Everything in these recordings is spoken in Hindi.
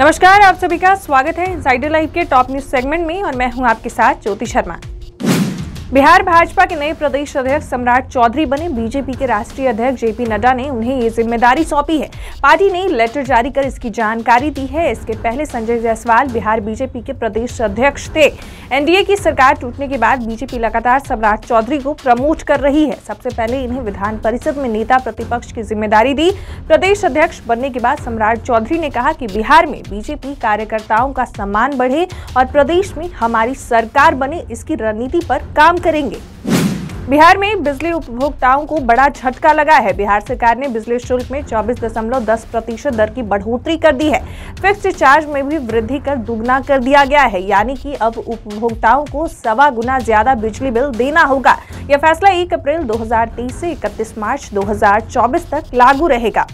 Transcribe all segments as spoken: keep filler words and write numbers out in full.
नमस्कार, आप सभी का स्वागत है इंसाइडर लाइफ के टॉप न्यूज सेगमेंट में और मैं हूं आपके साथ ज्योति शर्मा। बिहार भाजपा के नए प्रदेश अध्यक्ष सम्राट चौधरी बने। बीजेपी के राष्ट्रीय अध्यक्ष जेपी नड्डा ने उन्हें ये जिम्मेदारी सौंपी है। पार्टी ने लेटर जारी कर इसकी जानकारी दी है। इसके पहले संजय जायसवाल बिहार बीजेपी के प्रदेश अध्यक्ष थे। एनडीए की सरकार टूटने के बाद बीजेपी लगातार सम्राट चौधरी को प्रमोट कर रही है। सबसे पहले इन्हें विधान परिषद में नेता प्रतिपक्ष की जिम्मेदारी दी। प्रदेश अध्यक्ष बनने के बाद सम्राट चौधरी ने कहा कि बिहार में बीजेपी कार्यकर्ताओं का सम्मान बढ़े और प्रदेश में हमारी सरकार बने, इसकी रणनीति पर काम करेंगे। बिहार में बिजली उपभोक्ताओं को बड़ा झटका लगा है। बिहार सरकार ने बिजली शुल्क में चौबीस दशमलव दस प्रतिशत दर की बढ़ोतरी कर दी है। फिक्स्ड चार्ज में भी वृद्धि कर दुगना कर दिया गया है, यानी कि अब उपभोक्ताओं को सवा गुना ज्यादा बिजली बिल देना होगा। यह फैसला एक अप्रैल दो हज़ार तेईस से इकतीस मार्च दो हज़ार चौबीस तक लागू रहेगा।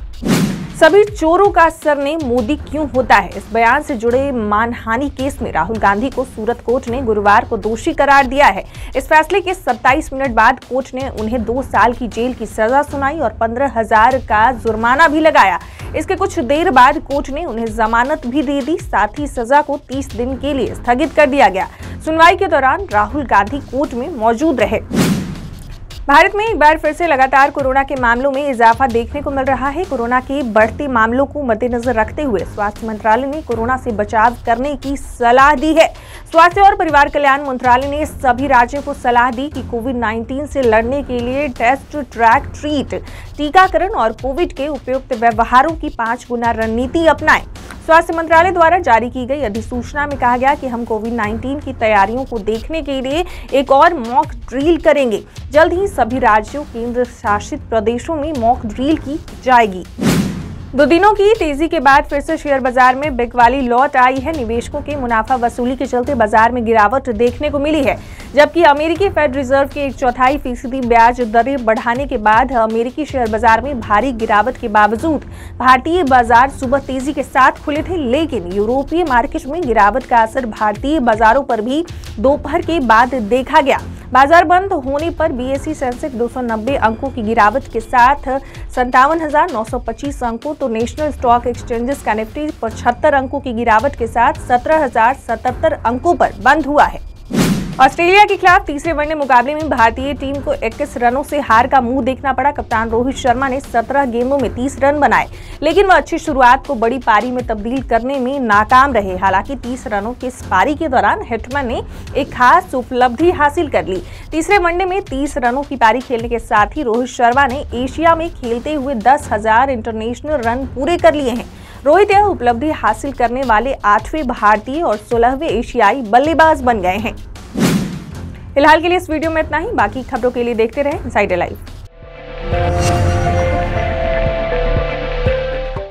सभी चोरों का सरनेम मोदी क्यों होता है? इस बयान से जुड़े मानहानि केस में राहुल गांधी को सूरत कोर्ट ने गुरुवार को दोषी करार दिया है। इस फैसले के सत्ताईस मिनट बाद कोर्ट ने उन्हें दो साल की जेल की सजा सुनाई और पंद्रह हजार का जुर्माना भी लगाया। इसके कुछ देर बाद कोर्ट ने उन्हें जमानत भी दे दी, साथ ही सजा को तीस दिन के लिए स्थगित कर दिया गया। सुनवाई के दौरान राहुल गांधी कोर्ट में मौजूद रहे। भारत में एक बार फिर से लगातार कोरोना के मामलों में इजाफा देखने को मिल रहा है। कोरोना के बढ़ते मामलों को मद्देनजर रखते हुए स्वास्थ्य मंत्रालय ने कोरोना से बचाव करने की सलाह दी है। स्वास्थ्य और परिवार कल्याण मंत्रालय ने सभी राज्यों को सलाह दी कि कोविड उन्नीस से लड़ने के लिए टेस्ट, ट्रैक, ट्रीट, टीकाकरण और कोविड के उपयुक्त व्यवहारों की पाँच गुना रणनीति अपनाएं। स्वास्थ्य मंत्रालय द्वारा जारी की गई अधिसूचना में कहा गया कि हम कोविड उन्नीस की तैयारियों को देखने के लिए एक और मॉक ड्रिल करेंगे। जल्द ही सभी राज्यों, केंद्र शासित प्रदेशों में मॉक ड्रिल की जाएगी। दो दिनों की तेजी के बाद फिर से शेयर बाजार में बिकवाली लौट आई है। निवेशकों के मुनाफा वसूली के चलते बाजार में गिरावट देखने को मिली है, जबकि अमेरिकी फेड रिजर्व के एक चौथाई फीसदी ब्याज दरें बढ़ाने के बाद अमेरिकी शेयर बाजार में भारी गिरावट के बावजूद भारतीय बाजार सुबह तेजी के साथ खुले थे, लेकिन यूरोपीय मार्केट में गिरावट का असर भारतीय बाजारों पर भी दोपहर के बाद देखा गया। बाजार बंद होने पर बीएसई सेंसेक्स दो सौ नब्बे अंकों की गिरावट के साथ संतावन हजार नौ सौ पच्चीस अंकों, तो नेशनल स्टॉक एक्सचेंजेस का निफ्टी पचहत्तर अंकों की गिरावट के साथ सत्रह हजार सतहत्तर अंकों पर बंद हुआ है। ऑस्ट्रेलिया के खिलाफ तीसरे वनडे मुकाबले में भारतीय टीम को इक्कीस रनों से हार का मुंह देखना पड़ा। कप्तान रोहित शर्मा ने सत्रह गेंदों में तीस रन बनाए, लेकिन वह अच्छी शुरुआत को बड़ी पारी में तब्दील करने में नाकाम रहे। हालांकि तीस रनों की इस पारी के दौरान हिटमैन ने एक खास उपलब्धि हासिल कर ली। तीसरे वनडे में तीस रनों की पारी खेलने के साथ ही रोहित शर्मा ने एशिया में खेलते हुए दस हजार इंटरनेशनल रन पूरे कर लिए हैं। रोहित यह उपलब्धि हासिल करने वाले आठवें भारतीय और सोलहवें एशियाई बल्लेबाज बन गए हैं। फिलहाल के लिए इस वीडियो में इतना ही। बाकी खबरों के लिए देखते रहें इनसाइडर लाइफ।